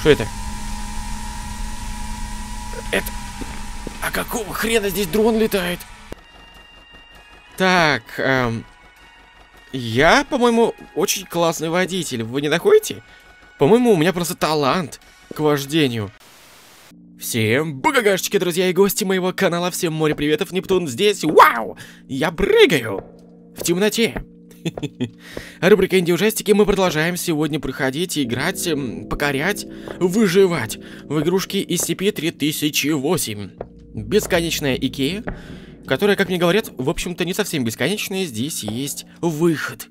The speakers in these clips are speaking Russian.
Что это? Это... А какого хрена здесь дрон летает? Так, я, по-моему, очень классный водитель. Вы не находите? По-моему, у меня просто талант к вождению. Всем богагашечки, друзья и гости моего канала. Всем море приветов, Нептун здесь. Вау! Я прыгаю в темноте. Рубрика «Инди-ужастики». Мы продолжаем сегодня проходить, играть, покорять, выживать в игрушке SCP-3008. Бесконечная IKEA, которая, как мне говорят, в общем-то не совсем бесконечная. Здесь есть выход.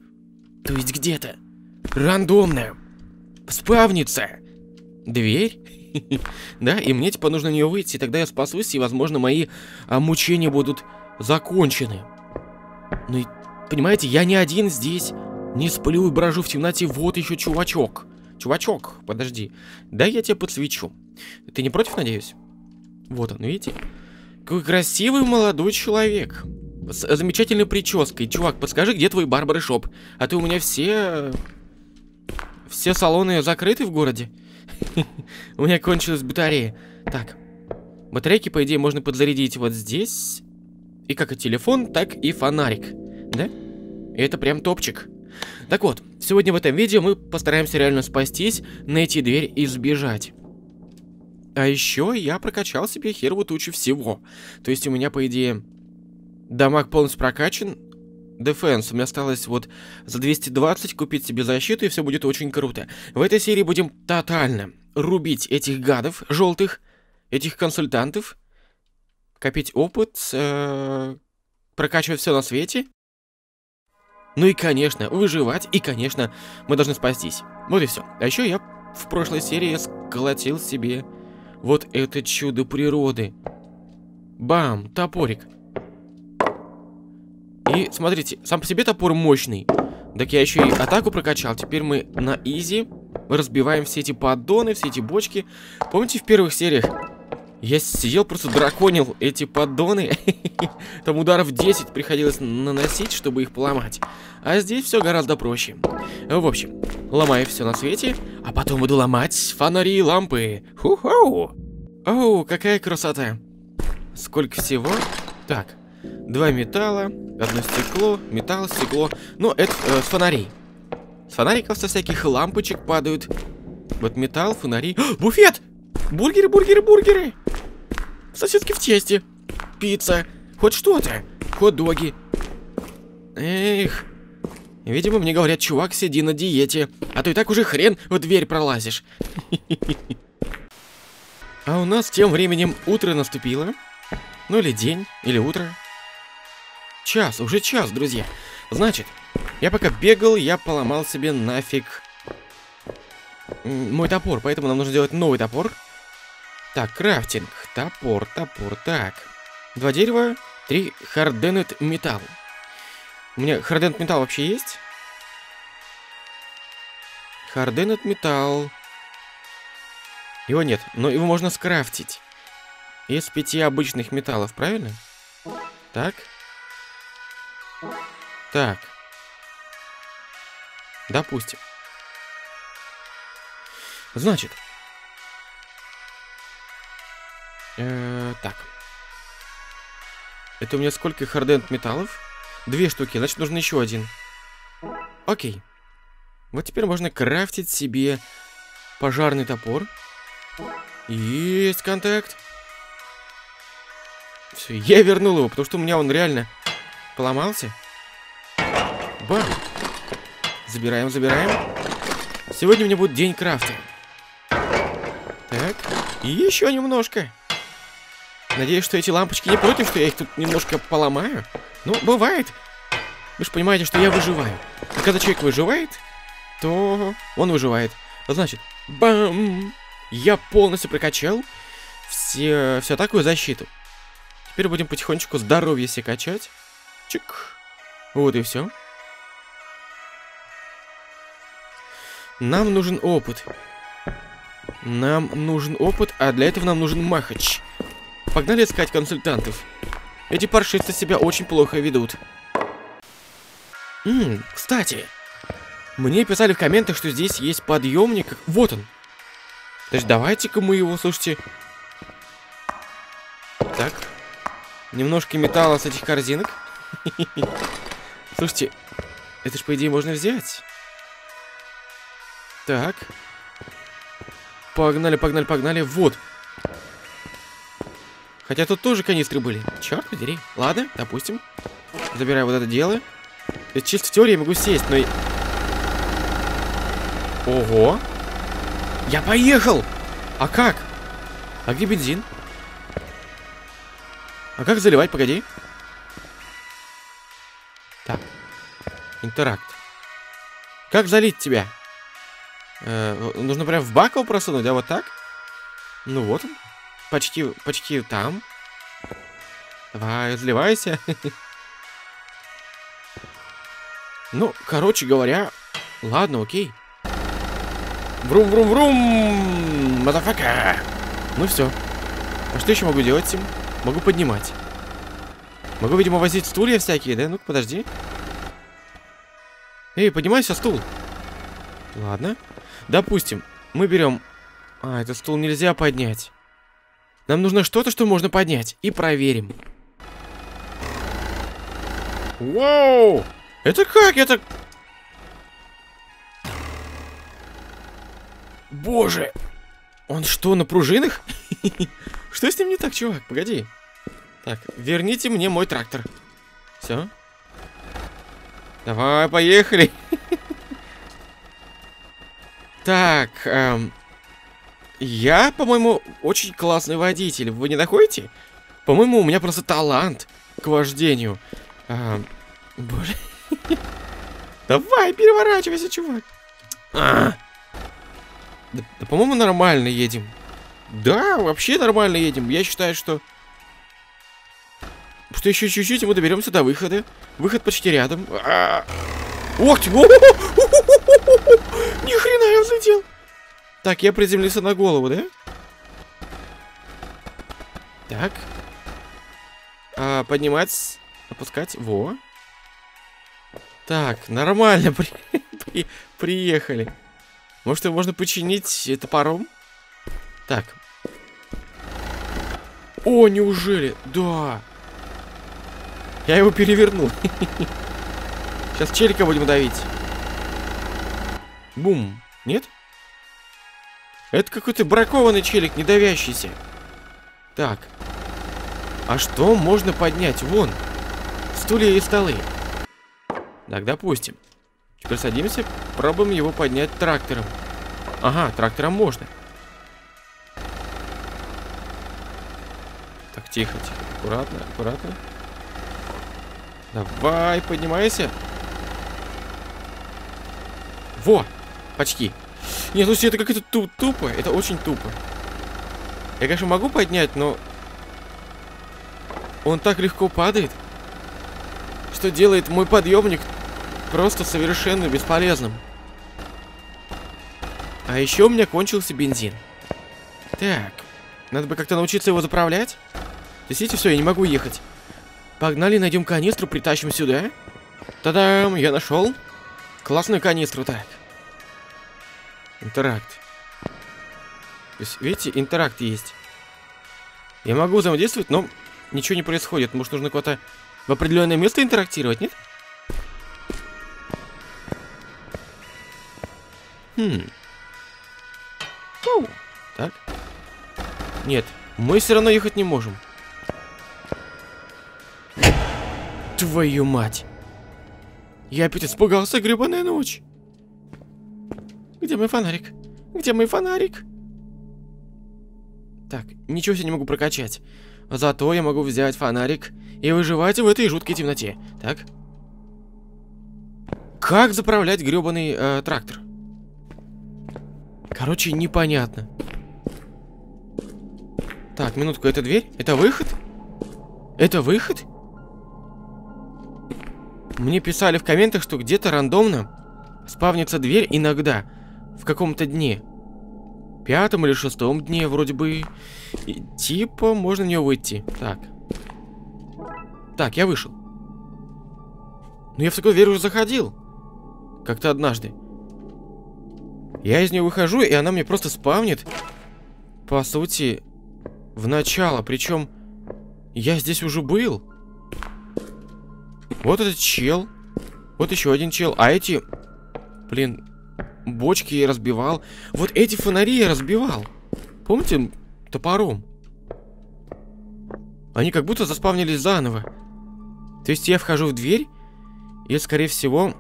То есть где-то рандомно спавнится дверь. Да, и мне типа нужно на нее выйти, тогда я спасусь, и, возможно, мои мучения будут закончены. Ну и... Понимаете, я не один здесь, не сплю и брожу в темноте. Вот еще чувачок. Чувачок, подожди. Дай я тебя подсвечу. Ты не против, надеюсь? Вот он, видите? Какой красивый молодой человек. С замечательной прической. Чувак, подскажи, где твой барбершоп? А ты у меня все салоны закрыты в городе? У меня кончилась батарея. Так, батарейки, по идее, можно подзарядить вот здесь. И как и телефон, так и фонарик. Да? И это прям топчик. Так вот, сегодня в этом видео мы постараемся реально спастись, найти дверь и сбежать. А еще я прокачал себе херовую тучу всего. То есть у меня, по идее, дамаг полностью прокачан. Дефенс. У меня осталось вот за 220 купить себе защиту, и все будет очень круто. В этой серии будем тотально рубить этих гадов желтых, этих консультантов, копить опыт, прокачивать все на свете. Ну и, конечно, выживать, и, конечно, мы должны спастись. Вот и все. А еще я в прошлой серии сколотил себе вот это чудо природы. Бам, топорик. И, смотрите, сам по себе топор мощный. Так я еще и атаку прокачал. Теперь мы на изи разбиваем все эти поддоны, все эти бочки. Помните, в первых сериях я сидел, просто драконил эти поддоны. Там ударов 10 приходилось наносить, чтобы их поломать. А здесь все гораздо проще. В общем, ломаю все на свете, а потом буду ломать фонари и лампы. Ху-ху! Оу, какая красота! Сколько всего? Так, 2 металла, 1 стекло, металл, стекло. Ну, это с фонарей. С фонариков со всяких лампочек падают. Вот металл, фонари. О, буфет! Бургеры, бургеры, бургеры! Сосиски в тесте. Пицца. Хоть что-то. Хот-доги. Эх. Видимо, мне говорят, чувак, сиди на диете. А то и так уже хрен в дверь пролазишь. А у нас тем временем утро наступило. Ну или день, или утро. Час, уже час, друзья. Значит, я пока бегал, я поломал себе нафиг мой топор. Поэтому нам нужно делать новый топор. Так, крафтинг. Топор, топор, так. 2 дерева, 3 hardened металл. У меня hardened металл вообще есть? Hardened металл. Его нет, но его можно скрафтить. Из 5 обычных металлов, правильно? Так. Так. Допустим. Значит. Так. Это у меня сколько хардент металлов? 2 штуки, значит, нужен еще один. Окей. Вот теперь можно крафтить себе пожарный топор. Есть контакт. Все, я вернул его, потому что у меня он реально поломался. Бам! Забираем, забираем. Сегодня у меня будет день крафта. Так, и еще немножко. Надеюсь, что эти лампочки не против, что я их тут немножко поломаю. Ну, бывает. Вы же понимаете, что я выживаю. И когда человек выживает, то он выживает. Значит, бам! Я полностью прокачал всю атаку и защиту. Теперь будем потихонечку здоровье себе качать. Чик. Вот и все. Нам нужен опыт. Нам нужен опыт, а для этого нам нужен махач. Погнали искать консультантов. Эти паршивцы себя очень плохо ведут. Кстати, мне писали в комментах, что здесь есть подъемник. Вот он. То есть давайте-ка мы его, слушайте. Так. Немножко металла с этих корзинок. Слушайте, это ж, по идее, можно взять. Так. Погнали, погнали, погнали. Вот. Хотя тут тоже канистры были. Черт подери. Ладно, допустим. Забираю вот это дело. Это чисто в теории я могу сесть, но... Ого. Я поехал! А как? А где бензин? А как заливать? Погоди. Так. Интеракт. Как залить тебя? Нужно прям в бак его просунуть, да? Вот так? Ну вот он. Почти, почти там. Давай, заливайся. Ну, короче говоря... Ладно, окей. Врум-врум-врум! Мадафака! Ну все. А что еще могу делать с ним? Могу поднимать. Могу, видимо, возить стулья всякие, да? Ну-ка, подожди. Эй, поднимайся, стул. Ладно. Допустим, мы берем... А, этот стул нельзя поднять. Нам нужно что-то, что можно поднять. И проверим. Вау! Это как? Это... Боже! Он что, на пружинах? Что с ним не так, чувак? Погоди. Так, верните мне мой трактор. Все. Давай, поехали. Так, я, по-моему, очень классный водитель. Вы не находите? По-моему, у меня просто талант к вождению. Боже. Давай, переворачивайся, чувак. Да, по-моему, нормально едем. Да, вообще нормально едем. Я считаю, что... Что еще чуть-чуть, и мы доберемся до выхода. Выход почти рядом. Ох ты! Ни хрена я взлетел! Так, я приземлился на голову, да? Так. Поднимать, опускать. Во. Так, нормально приехали. Может, его можно починить топором? Так. О, неужели? Да. Я его перевернул. Сейчас челика будем давить. Бум. Нет? Это какой-то бракованный челик, не давящийся. Так. А что можно поднять? Вон. Стулья и столы. Так, допустим. Теперь садимся, пробуем его поднять трактором. Ага, трактором можно. Так, тихо, тихо. Аккуратно, аккуратно. Давай, поднимайся. Во, почти. Нет, слушайте, это как-то тупо. Это очень тупо. Я, конечно, могу поднять, но... Он так легко падает, что делает мой подъемник просто совершенно бесполезным. А еще у меня кончился бензин. Так. Надо бы как-то научиться его заправлять. То есть, все, я не могу ехать. Погнали, найдем канистру, притащим сюда. Та-дам, я нашел. Классную канистру, так. Интеракт. То есть, видите, интеракт есть. Я могу взаимодействовать, но ничего не происходит. Может, нужно куда-то в определенное место интерактировать, нет? Хм. Так. Нет, мы все равно ехать не можем. Твою мать. Я опять испугался, гребаная ночь. Где мой фонарик? Где мой фонарик? Так, ничего себе не могу прокачать. Зато я могу взять фонарик и выживать в этой жуткой темноте. Так. Как заправлять гребаный трактор? Короче, непонятно. Так, минутку, это дверь? Это выход? Это выход? Мне писали в комментах, что где-то рандомно спавнится дверь иногда. В каком-то дне. Пятом или шестом дне, вроде бы. И, типа, можно в нее выйти. Так. Так, я вышел. Но я в такую дверь уже заходил. Как-то однажды. Я из нее выхожу, и она мне просто спавнит по сути, в начало. Причем я здесь уже был. Вот этот чел. Вот еще один чел. А эти, блин, бочки я разбивал. Вот эти фонари я разбивал. Помните? Топором. Они как будто заспавнились заново. То есть я вхожу в дверь, и, скорее всего,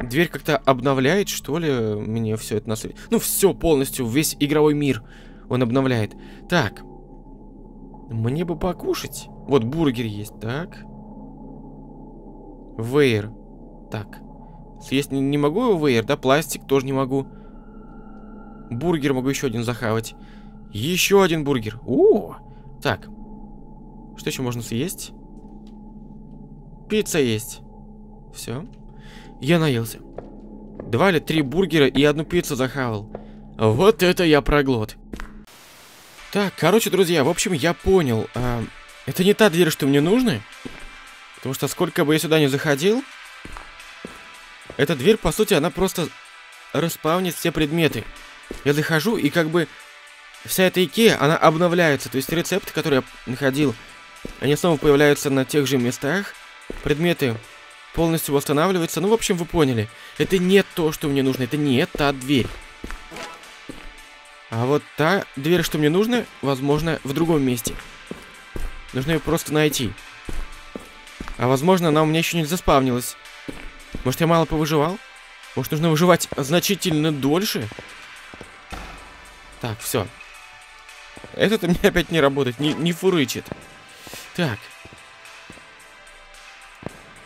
дверь как-то обновляет, что ли, мне все это нас... Ну, все полностью, весь игровой мир он обновляет. Так. Мне бы покушать. Вот бургер есть, так. Вейер. Так. Съесть не могу вейер, да, пластик тоже не могу. Бургер могу еще один захавать. Еще один бургер. О! Так. Что еще можно съесть? Пицца есть. Все. Я наелся. 2 или 3 бургера и 1 пиццу захавал. Вот это я проглот. Так, короче, друзья, в общем, я понял. Это не та дверь, что мне нужно. Потому что сколько бы я сюда не заходил, эта дверь, по сути, она просто распавнит все предметы. Я захожу и как бы... Вся эта IKEA, она обновляется. То есть рецепты, которые я находил, они снова появляются на тех же местах. Предметы полностью восстанавливаются. Ну, в общем, вы поняли. Это не то, что мне нужно. Это не та дверь. А вот та дверь, что мне нужно, возможно, в другом месте. Нужно ее просто найти. А возможно, она у меня еще не заспавнилась. Может, я мало повыживал? Может, нужно выживать значительно дольше? Так, все. Этот у меня опять не работает, не фурычит. Так.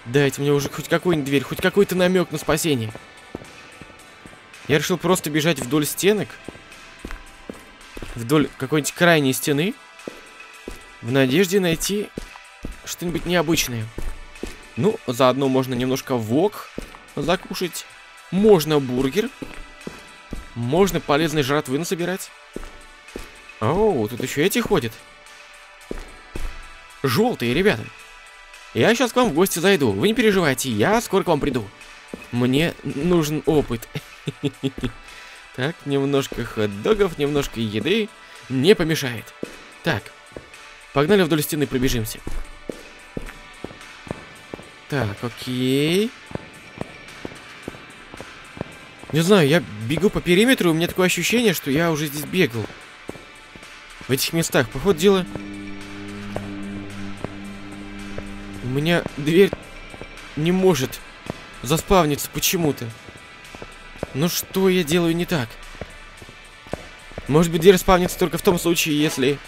Дайте мне уже хоть какую-нибудь дверь, хоть какой-то намек на спасение. Я решил просто бежать вдоль стенок. Вдоль какой-нибудь крайней стены. В надежде найти что-нибудь необычное. Ну, заодно можно немножко вок закушать. Можно бургер. Можно полезной жратвы насобирать. Оу, тут еще эти ходят. Желтые, ребята. Я сейчас к вам в гости зайду. Вы не переживайте, я скоро к вам приду. Мне нужен опыт. Так, немножко хот-догов, немножко еды. Не помешает. Так, погнали вдоль стены пробежимся. Так, окей. Не знаю, я бегу по периметру, и у меня такое ощущение, что я уже здесь бегал. В этих местах, по ходу дела. У меня дверь не может заспавниться почему-то. Но что я делаю не так? Может быть, дверь спавнится только в том случае, если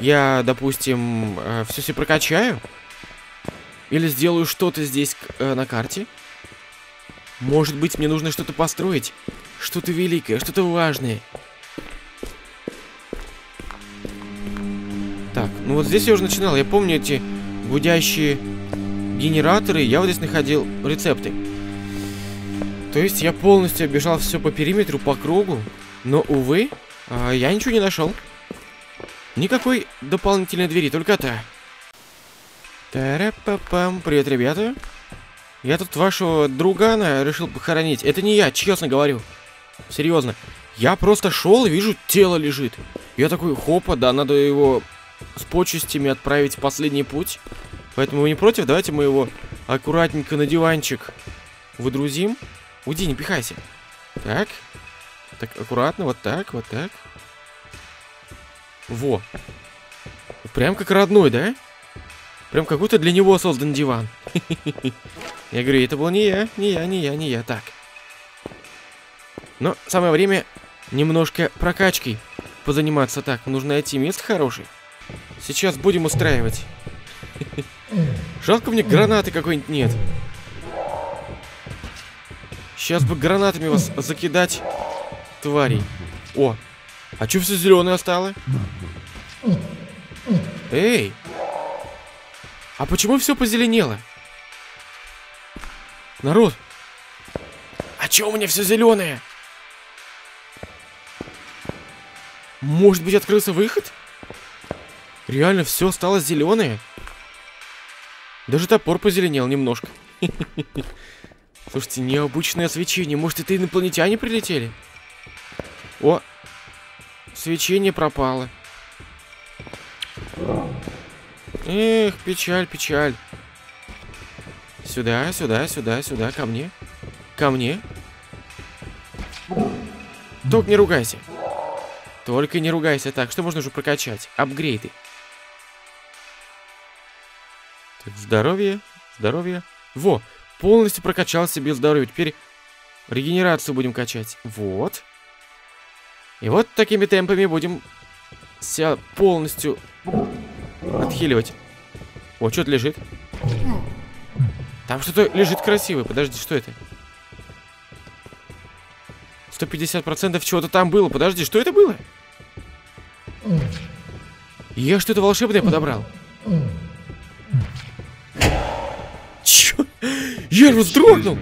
я, допустим, все себе прокачаю? Или сделаю что-то здесь на карте? Может быть, мне нужно что-то построить? Что-то великое, что-то важное. Так, ну вот здесь я уже начинал. Я помню эти гудящие генераторы. Я вот здесь находил рецепты. То есть я полностью оббежал все по периметру, по кругу. Но, увы, я ничего не нашел. Никакой дополнительной двери, только та. Та-ра-па-пам. Привет, ребята. Я тут вашего другана решил похоронить. Это не я, честно говорю. Серьезно. Я просто шел и вижу, тело лежит. Я такой, хопа, да, надо его с почестями отправить в последний путь. Поэтому вы не против? Давайте мы его аккуратненько на диванчик выдрузим. Уйди, не пихайся. Так. Так, аккуратно, вот так, вот так. Во. Прям как родной, да? Прям как будто для него создан диван. Я говорю, это был не я, не я, не я, не я. Так. Но самое время немножко прокачкой позаниматься. Так, нужно найти место хорошее. Сейчас будем устраивать. Жалко мне гранаты какой-нибудь нет. Сейчас бы гранатами вас закидать, тварей. О, а чё все зеленое стало? Эй! А почему все позеленело? Народ! А чё у меня все зеленое? Может быть, открылся выход? Реально все стало зеленое? Даже топор позеленел немножко. Слушайте, необычное освещение. Может, это инопланетяне прилетели? О! Свечение пропало. Эх, печаль, печаль. Сюда, сюда, сюда, сюда, ко мне. Ко мне. Только не ругайся. Только не ругайся. Так, что можно уже прокачать? Апгрейды. Так, здоровье, здоровье. Во, полностью прокачал себе здоровье. Теперь регенерацию будем качать. Вот. И вот такими темпами будем себя полностью отхиливать. О, что-то лежит. Там что-то лежит красивое. Подожди, что это? 150% чего-то там было. Подожди, что это было? Я что-то волшебное подобрал. Чё? Я вздрогнул.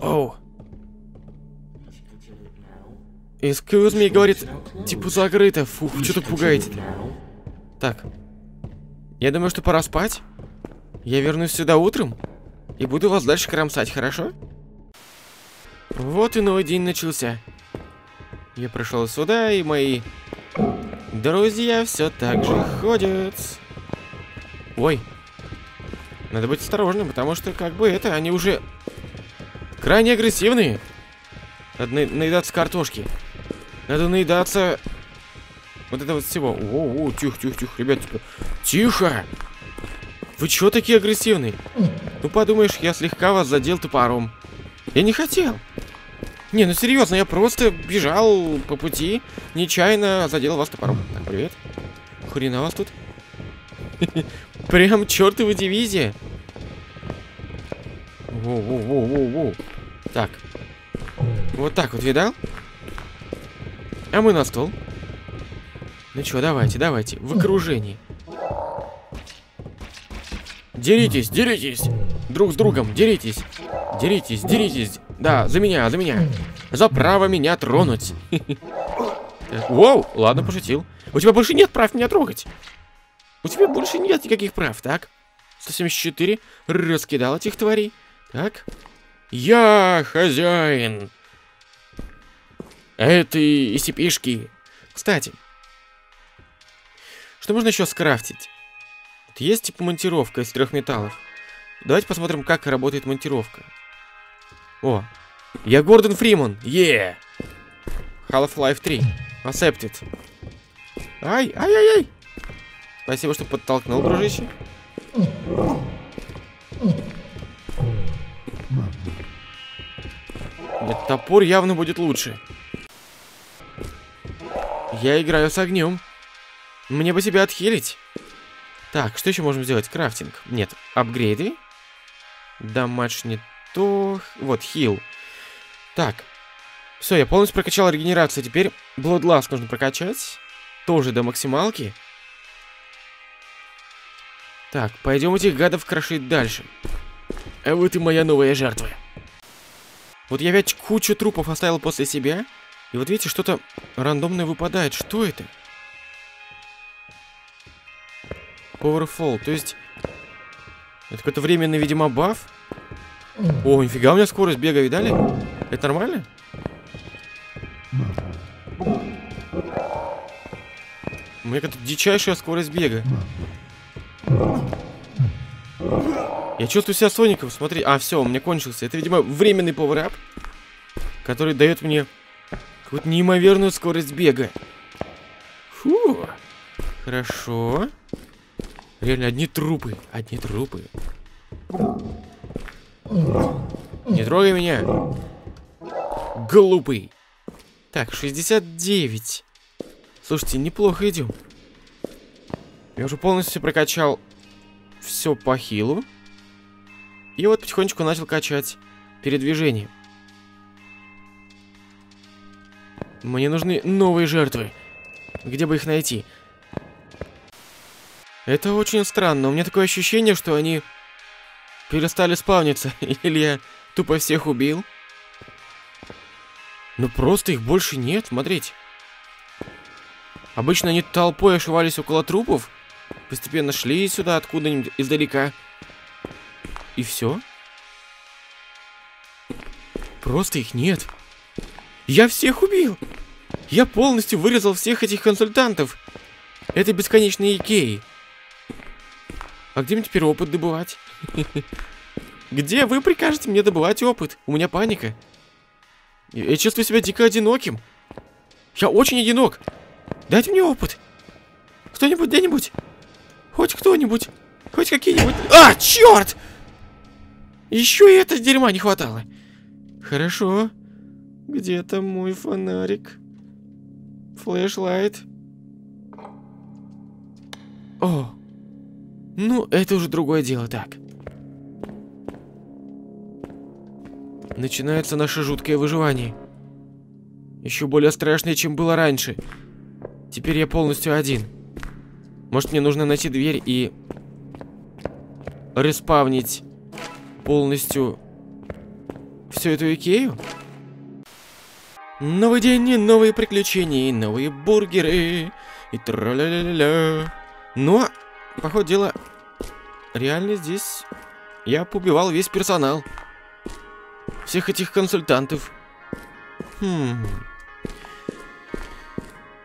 Оу. Excuse me, говорит, типа закрыто. Фух, что-то пугаете. Так. Я думаю, что пора спать. Я вернусь сюда утром и буду вас дальше кромсать, хорошо? Вот и новый день начался. Я пришел сюда, и мои друзья все так же ходят. Ой. Надо быть осторожным, потому что как бы это, они уже крайне агрессивные. Надо наедаться картошки. Надо наедаться вот этого вот всего. О, тихо, тихо, тихо, ребят, тихо! Вы чё такие агрессивные? Ну подумаешь, я слегка вас задел топором. Я не хотел. Не, ну серьезно, я просто бежал по пути, нечаянно задел вас топором. Так, привет. Хрена вас тут. Прям чертова дивизия. Воу-воу-воу-воу-воу. Так. Вот так вот, видал? А мы на стол. Ну чё, давайте, давайте. В окружении. Деритесь, деритесь. Друг с другом, деритесь. Деритесь, деритесь. Да, за меня, за меня. За право меня тронуть. Воу, ладно, пошутил. У тебя больше нет прав меня трогать. У тебя больше нет никаких прав, так? 174. Раскидал этих тварей. Так. Я хозяин этой SCP-шки. Кстати, что можно еще скрафтить? Вот есть типа монтировка из 3 металлов. Давайте посмотрим, как работает монтировка. О, я Гордон Фримон. Е! Half-Life 3. Accepted. Ай, ай, ай, ай. Спасибо, что подтолкнул, дружище. Этот топор явно будет лучше. Я играю с огнем. Мне бы себя отхилить. Так, что еще можем сделать? Крафтинг. Нет, апгрейды. Дамаж не то. Вот, хил. Так. Все, я полностью прокачал регенерацию. Теперь Bloodlust нужно прокачать. Тоже до максималки. Так, пойдем этих гадов крошить дальше. А вот и моя новая жертва. Вот я ведь кучу трупов оставил после себя. И вот видите, что-то рандомное выпадает. Что это? Powerfall. То есть... это какой-то временный, видимо, баф. О, нифига, у меня скорость бега, видали? Это нормально? У меня какая-то дичайшая скорость бега. Я чувствую себя Соником, смотри. А, все, у меня кончился. Это, видимо, временный пауэрап, который дает мне какую-то неимоверную скорость бега. Фу. Хорошо. Реально, одни трупы. Одни трупы. Не трогай меня. Глупый. Так, 69. Слушайте, неплохо идем. Я уже полностью прокачал все по хилу. И вот потихонечку начал качать передвижение. Мне нужны новые жертвы. Где бы их найти? Это очень странно. У меня такое ощущение, что они перестали спавниться. Или я тупо всех убил. Ну просто их больше нет, смотрите. Обычно они толпой ошивались около трупов. Постепенно шли сюда откуда-нибудь издалека. И все. Просто их нет. Я всех убил. Я полностью вырезал всех этих консультантов. Это бесконечные Икеи. А где мне теперь опыт добывать? Где вы прикажете мне добывать опыт? У меня паника. Я чувствую себя дико одиноким. Я очень одинок. Дайте мне опыт. Кто-нибудь где-нибудь? Хоть кто-нибудь. Хоть какие-нибудь... А, черт! Еще и этого дерьма не хватало. Хорошо. Где-то мой фонарик. Флэшлайт. О. Ну, это уже другое дело. Так. Начинается наше жуткое выживание. Еще более страшное, чем было раньше. Теперь я полностью один. Может, мне нужно найти дверь и... респавнить полностью всю эту Икею? Новый день и новые приключения, и новые бургеры, и тра-ля-ля-ля-ля. Но, по ходу дела, реально здесь я поубивал весь персонал. Всех этих консультантов. Хм.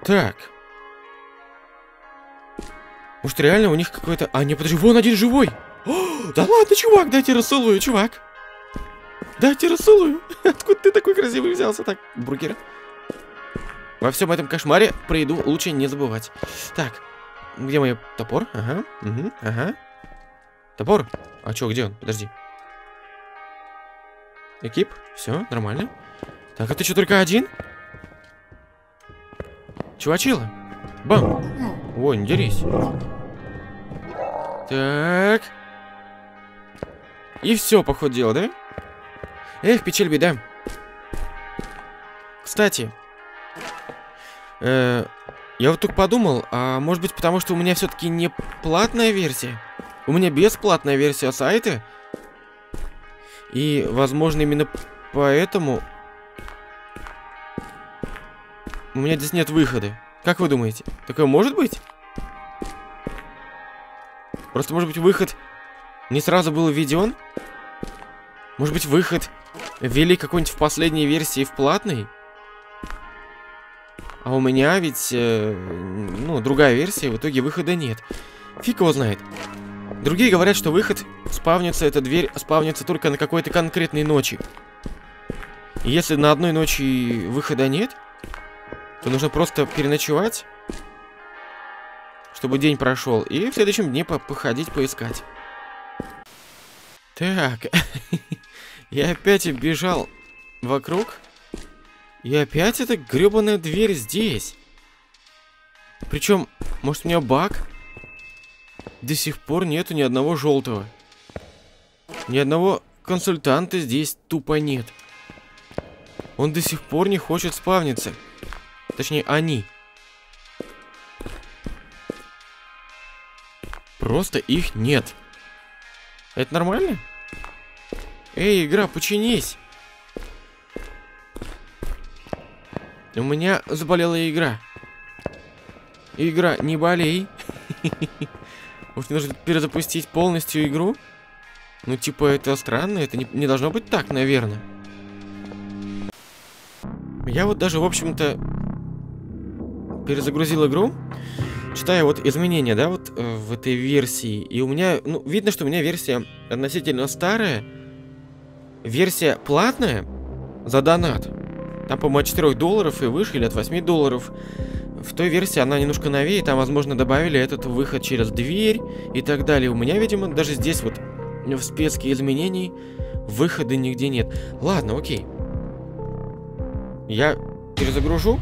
Так. Может, реально у них какой-то... А, не, подожди, вон один живой. О, да ладно, чувак, дайте расцелую, чувак. Дайте расцелую. Откуда ты такой красивый взялся? Так, бургер. Во всем этом кошмаре про еду лучше не забывать. Так, где мой топор? Ага, угу, ага. Топор? А чё, где он? Подожди. Экип, все, нормально. Так, а ты что, только один? Чувачила. Бам. Ой, не дерись. Так. И все, по ходу дела, да? Эх, печаль, беда. Кстати, я вот только подумал, а может быть потому, что у меня все-таки не платная версия? У меня бесплатная версия сайта. И, возможно, именно поэтому у меня здесь нет выхода. Как вы думаете? Такое может быть? Просто, может быть, выход не сразу был введен? Может быть, выход ввели какой-нибудь в последней версии в платный? А у меня ведь, ну, другая версия, в итоге выхода нет. Фиг его знает. Другие говорят, что выход спавнится, эта дверь спавнится только на какой-то конкретной ночи. И если на одной ночи выхода нет, то нужно просто переночевать, чтобы день прошел, и в следующем дне походить, поискать. Так, я опять бежал вокруг, и опять эта гребаная дверь здесь. Причем, может, у меня баг? До сих пор нету ни одного желтого. Ни одного консультанта здесь тупо нет. Он до сих пор не хочет спавниться. Точнее, они. Просто их нет. Это нормально? Эй, игра, починись. У меня заболела игра. Игра, не болей. Может, нужно перезапустить полностью игру? Ну, типа, это странно. Это не должно быть так, наверное. Я вот даже, в общем-то, перезагрузил игру. Читаю вот изменения, да, вот в этой версии. И у меня, ну, видно, что у меня версия относительно старая. Версия платная за донат. Там, по-моему, от $4 и выше, или от $8. В той версии она немножко новее, там, возможно, добавили этот выход через дверь и так далее. У меня, видимо, даже здесь вот в списке изменений выхода нигде нет. Ладно, окей. Я перезагружу.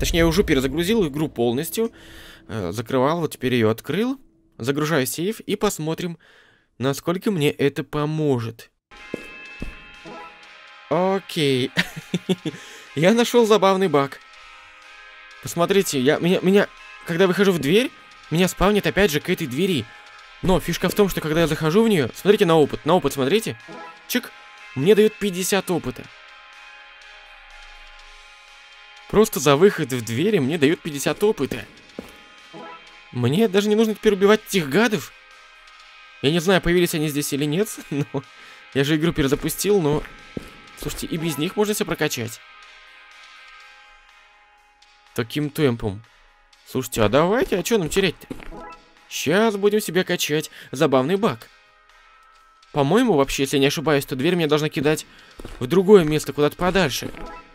Точнее, я уже перезагрузил игру полностью. Закрывал, вот теперь ее открыл. Загружаю сейф и посмотрим, насколько мне это поможет. Окей. Я нашел забавный баг. Посмотрите, когда выхожу в дверь, меня спавнит опять же к этой двери. Но фишка в том, что когда я захожу в нее, смотрите на опыт смотрите. Чик, мне дают 50 опыта. Просто за выход в двери мне дают 50 опыта. Мне даже не нужно теперь убивать этих гадов. Я не знаю, появились они здесь или нет, но я же игру перезапустил, но Слушайте, и без них можно себя прокачать. Таким темпом. Слушайте, а давайте, а что нам терять-то? Сейчас будем себя качать. Забавный баг. По-моему, вообще, если я не ошибаюсь, то дверь меня должна кидать в другое место, куда-то подальше.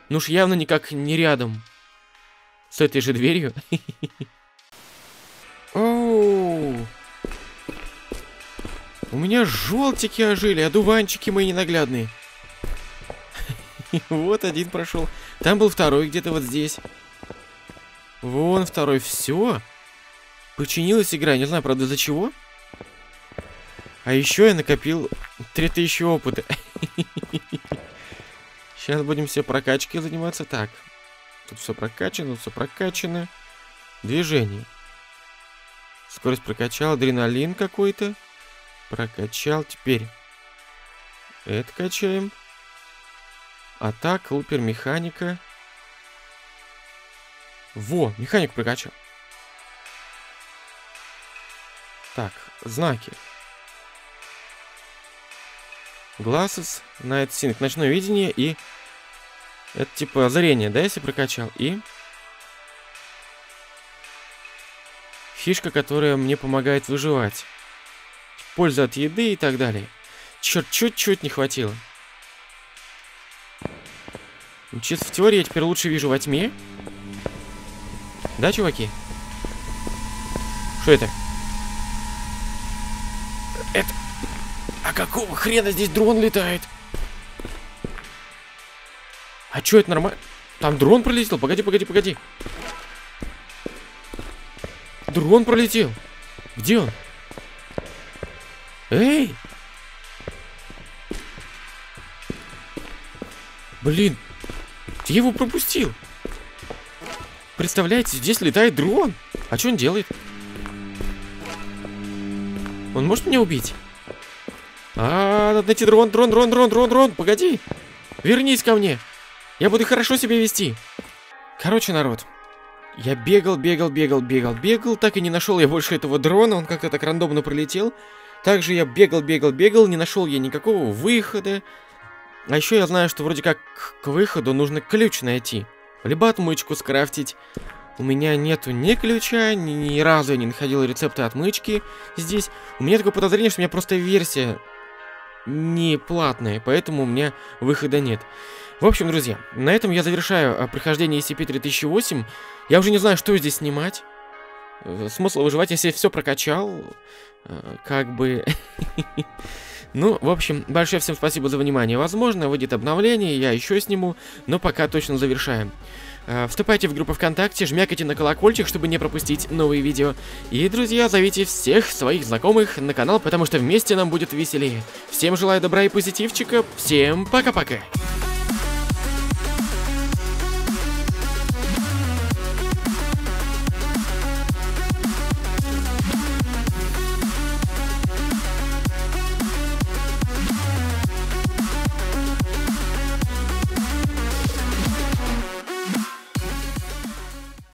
Ну уж явно никак не рядом с этой же дверью. Оу. У меня желтики ожили, одуванчики мои ненаглядные. Вот один прошел. Там был второй где-то вот здесь. Вон второй. Все. Починилась игра. Не знаю, правда, за чего. А еще я накопил 3000 опыта. Сейчас будем все прокачкой заниматься. Так. Тут все прокачано, все прокачано. Движение. Скорость прокачал. Адреналин какой-то. Прокачал. Теперь это качаем. Атака, лупер, механика. Во, механику прокачал. Так, знаки. Glasses, Night Sync, ночное видение и... Это типа озарение, да, если прокачал? И... Фишка, которая мне помогает выживать. Польза от еды и так далее. Черт, чуть-чуть не хватило. Чисто в теории я теперь лучше вижу во тьме. Да, чуваки? Что это? Это... А какого хрена здесь дрон летает? А чё это нормально? Там дрон пролетел? Погоди, погоди, погоди. Дрон пролетел. Где он? Эй! Блин. Я его пропустил. Представляете, здесь летает дрон. А что он делает? Он может меня убить? А, надо найти дрон, дрон. Погоди. Вернись ко мне. Я буду хорошо себя вести. Короче, народ. Я бегал. Так и не нашел я больше этого дрона. Он как-то так рандомно пролетел. Также я бегал. Не нашел я никакого выхода. А еще я знаю, что вроде как к выходу нужно ключ найти. Либо отмычку скрафтить. У меня нету ни ключа, ни разу я не находил рецепты отмычки здесь. У меня такое подозрение, что у меня просто версия не платная, поэтому у меня выхода нет. В общем, друзья, на этом я завершаю прохождение SCP-3008. Я уже не знаю, что здесь снимать. Смысла выживать, если я все прокачал. Как бы... Ну, в общем, большое всем спасибо за внимание. Возможно, выйдет обновление, я еще сниму, но пока точно завершаем. Вступайте в группу ВКонтакте, жмякайте на колокольчик, чтобы не пропустить новые видео. И, друзья, зовите всех своих знакомых на канал, потому что вместе нам будет веселее. Всем желаю добра и позитивчика, всем пока-пока!